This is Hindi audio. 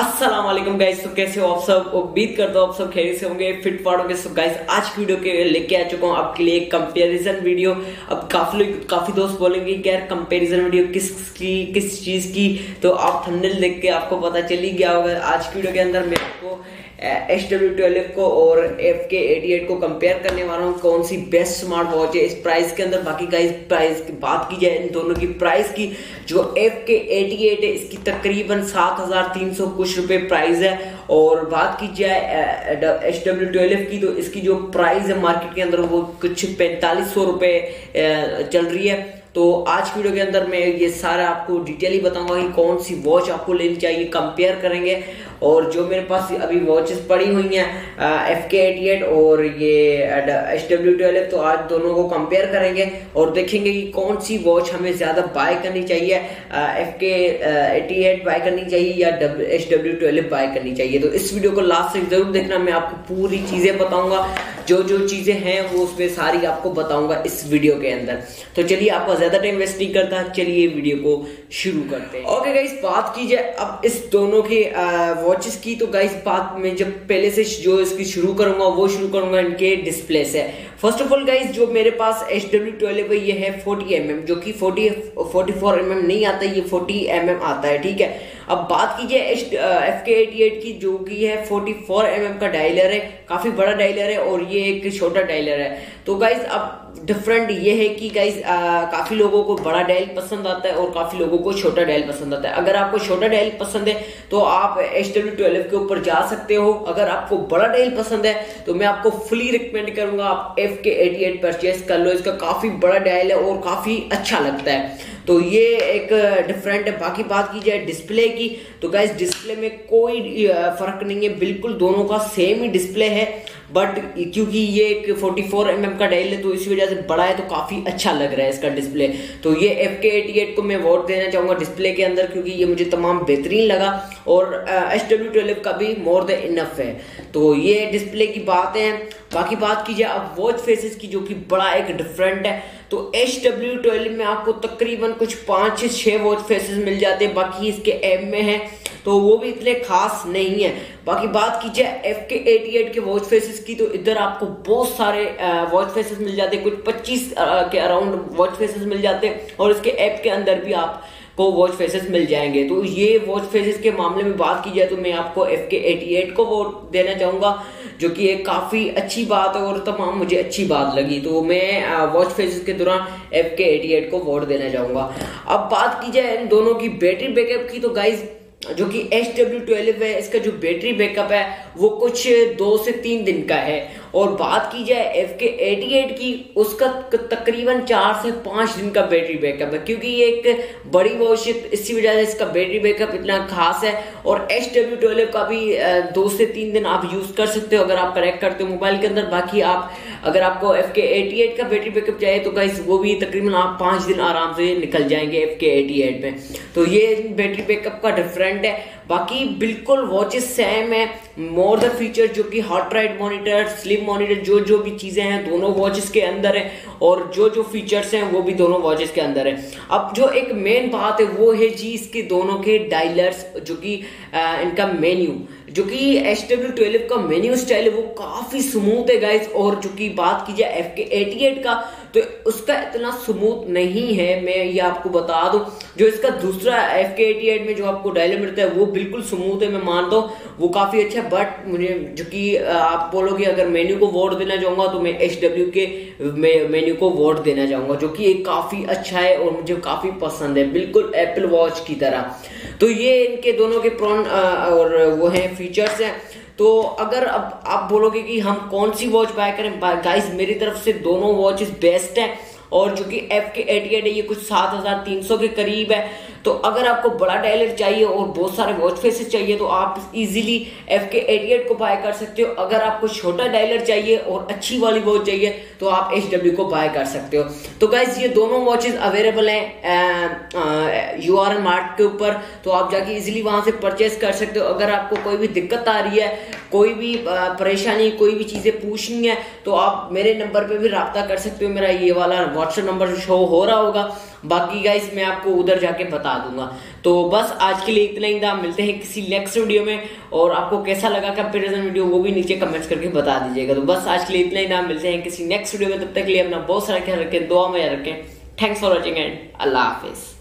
अस्सलाम वालेकुम गाइस। तो कैसे हो आप सब? उम्मीद करता हूँ आप सब खैरियत से होंगे, फिट फाट होंगे। सो गाइस आज की वीडियो के लेके आ चुका हूँ आपके लिए कंपैरिजन वीडियो। अब काफी दोस्त बोलेंगे कि यार कंपैरिजन वीडियो किस चीज की, तो आप थंबनेल देख के आपको पता चल ही गया होगा। आज की वीडियो के अंदर मैं आपको HW12 को और FK88 को कंपेयर करने वाला हूँ, कौन सी बेस्ट स्मार्ट वॉच है इस प्राइस के अंदर। बाकी गाइस प्राइस की बात की जाए इन दोनों की प्राइस की, जो FK88 है इसकी तकरीबन 7,300 कुछ रुपए प्राइस है, और बात की जाए HW12 की तो इसकी जो प्राइस है मार्केट के अंदर वो कुछ 4,500 रुपए चल रही है। तो आज की वीडियो के अंदर मैं ये सारा आपको डिटेल ही बताऊंगा कि कौन सी वॉच आपको लेनी चाहिए, कंपेयर करेंगे। और जो मेरे पास अभी वॉचेस पड़ी हुई हैं FK88 और ये HW12, तो आज दोनों को कंपेयर करेंगे और देखेंगे कि कौन सी वॉच हमें ज़्यादा बाय करनी चाहिए, FK88 बाय करनी चाहिए या HW12 बाय करनी चाहिए। तो इस वीडियो को लास्ट तक जरूर देखना, मैं आपको पूरी चीज़ें बताऊँगा, जो जो चीज़ें हैं वो उसमें सारी आपको बताऊँगा इस वीडियो के अंदर। तो चलिए आप ज्यादा टाइम वेस्ट नहीं करता, चलिए वीडियो को शुरू करते हैं। ओके गाइस, बात की जाए अब इस दोनों के वॉचेस की, तो गाइस बात में जब पहले से जो इसकी शुरू करूंगा वो शुरू करूंगा इनके डिस्प्ले से। फर्स्ट ऑफ ऑल गाइस, जो मेरे पास HW12 ये है 40 mm, जो कि 44 mm नहीं आता, ये 40 mm आता है, ठीक है। अब बात की जाए FK88 की, जो कि है 44 mm का डायलर है, काफी बड़ा डायलर है और ये एक छोटा डायलर है। तो गाइस अब डिफरेंट ये है कि गाइज काफी लोगों को बड़ा डायल पसंद आता है और काफी लोगों को छोटा डायल पसंद आता है। अगर आपको छोटा डायल पसंद है तो आप HW12 के ऊपर जा सकते हो, अगर आपको बड़ा डायल पसंद है तो मैं आपको फुली रिकमेंड करूंगा आप FK88 परचेज कर लो। इसका काफी बड़ा डायल है और काफी अच्छा लगता है, तो ये एक डिफरेंट है। बाकी बात की जाए डिस्प्ले की, तो गाइज डिस्प्ले में कोई फर्क नहीं है, बिल्कुल दोनों का सेम ही डिस्प्ले है, बट क्योंकि ये एक 44 mm का डायल है तो इसी वजह से बड़ा है, तो काफी अच्छा लग रहा है इसका डिस्प्ले। तो ये FK88 को मैं वोट देना चाहूंगा डिस्प्ले के अंदर, क्योंकि ये मुझे तमाम बेहतरीन लगा और HW12 का भी मोर देन इनफ है। तो ये डिस्प्ले की बातें हैं। बाकी बात की जाए अब वॉच फेसेस की, जो कि बड़ा एक डिफरेंट है। तो HW12 में आपको तकरीबन कुछ 5 से 6 वॉच फेसेस मिल जाते हैं, बाकी इसके एम में है तो वो भी इतने खास नहीं है। बाकी बात की जाए FK88 के वॉच फेसेस की, तो इधर आपको बहुत सारे वॉच फेसेस मिल जाते हैं, कुछ 25 के अराउंड वॉच फेसेस मिल जाते हैं, और इसके ऐप के अंदर भी आपको वॉच फेसेस मिल जाएंगे। तो ये वॉच फेसेस के मामले में बात की जाए तो मैं आपको FK88 को वोट देना चाहूँगा, जो कि एक काफ़ी अच्छी बात है और तमाम मुझे अच्छी बात लगी। तो मैं वॉच फेसेस के दौरान FK88 को वोट देना चाहूँगा। अब बात की जाए इन दोनों की बैटरी बैकअप की, तो गाइज जो कि HW12 है इसका जो बैटरी बैकअप है वो कुछ 2 से 3 दिन का है, और बात की जाए FK88 की, उसका तकरीबन 4 से 5 दिन का बैटरी बैकअप है, क्योंकि ये एक बड़ी वॉच है इसी वजह से इसका बैटरी बैकअप इतना खास है। और HW12 का भी 2 से 3 दिन आप यूज़ कर सकते हो अगर आप कनेक्ट करते हो मोबाइल के अंदर। बाकी आप अगर आपको FK88 का बैटरी बैकअप चाहिए तो गाइस वो भी तकरीबन आप 5 दिन आराम से निकल जाएंगे FK88 में। तो ये बैटरी बैकअप का डिफरेंट है। बाकी बिल्कुल वॉचेस सेम है, मोर द फीचर जो कि heart rate monitor, sleep monitor, जो जो भी चीज़ें हैं दोनों वॉचेस के अंदर है, और जो जो फीचर्स हैं वो भी दोनों वॉचेस के अंदर है। अब जो एक मेन बात है वो है जी इसके दोनों के डायलर्स, जो कि इनका मेन्यू, जो कि HW12 का मेन्यू स्टाइल है वो काफ़ी स्मूथ है गाइज, और जो कि बात की जाए FK88 का तो उसका इतना स्मूथ नहीं है, मैं ये आपको बता दूं। जो इसका दूसरा FK88 में जो आपको डायलर मिलता है वो बिल्कुल स्मूथ है, मैं मानता हूँ वो काफ़ी अच्छा है, बट मुझे जो कि आप बोलोगे अगर मेन्यू को वोट देना चाहूँगा तो मैं HW के मेन्यू को वोट देना चाहूँगा, जो कि एक काफ़ी अच्छा है और मुझे काफ़ी पसंद है, बिल्कुल एप्पल वॉच की तरह। तो ये इनके दोनों के प्रॉन और वो हैं फीचर्स हैं। तो अगर अब आप बोलोगे कि हम कौन सी वॉच बाय करें, गाइस मेरी तरफ से दोनों वॉचेस बेस्ट हैं, और जो कि FK88 है ये कुछ 7,300 के करीब है। तो अगर आपको बड़ा डायलर चाहिए और बहुत सारे वॉच फेसेस चाहिए तो आप इजीली FK88 को बाय कर सकते हो। अगर आपको छोटा डायलर चाहिए और अच्छी वाली वॉच चाहिए तो आप HW को बाय कर सकते हो। तो गाइज ये दोनों वॉचेस अवेलेबल हैं YourN Mart के ऊपर, तो आप जाके इजीली वहां से परचेज कर सकते हो। अगर आपको कोई भी दिक्कत आ रही है, कोई भी परेशानी, कोई भी चीज़ें पूछनी है तो आप मेरे नंबर पर भी रब्ता कर सकते हो, मेरा ये वाला व्हाट्सएप नंबर शो हो रहा होगा, बाकी गाइज मैं आपको उधर जाके बता दूंगा। तो बस आज के लिए इतना ही था, मिलते हैं किसी नेक्स्ट वीडियो में। और आपको कैसा लगा कंपैरिजन वीडियो वो भी नीचे कमेंट्स करके बता दीजिएगा। तो बस आज के लिए इतना ही था, मिलते हैं किसी नेक्स्ट वीडियो में। तब तक के लिए अपना बहुत सारा ख्याल रखें, दुआ में याद रखें। थैंक्स फॉर वॉचिंग एंड अल्लाह हाफिज।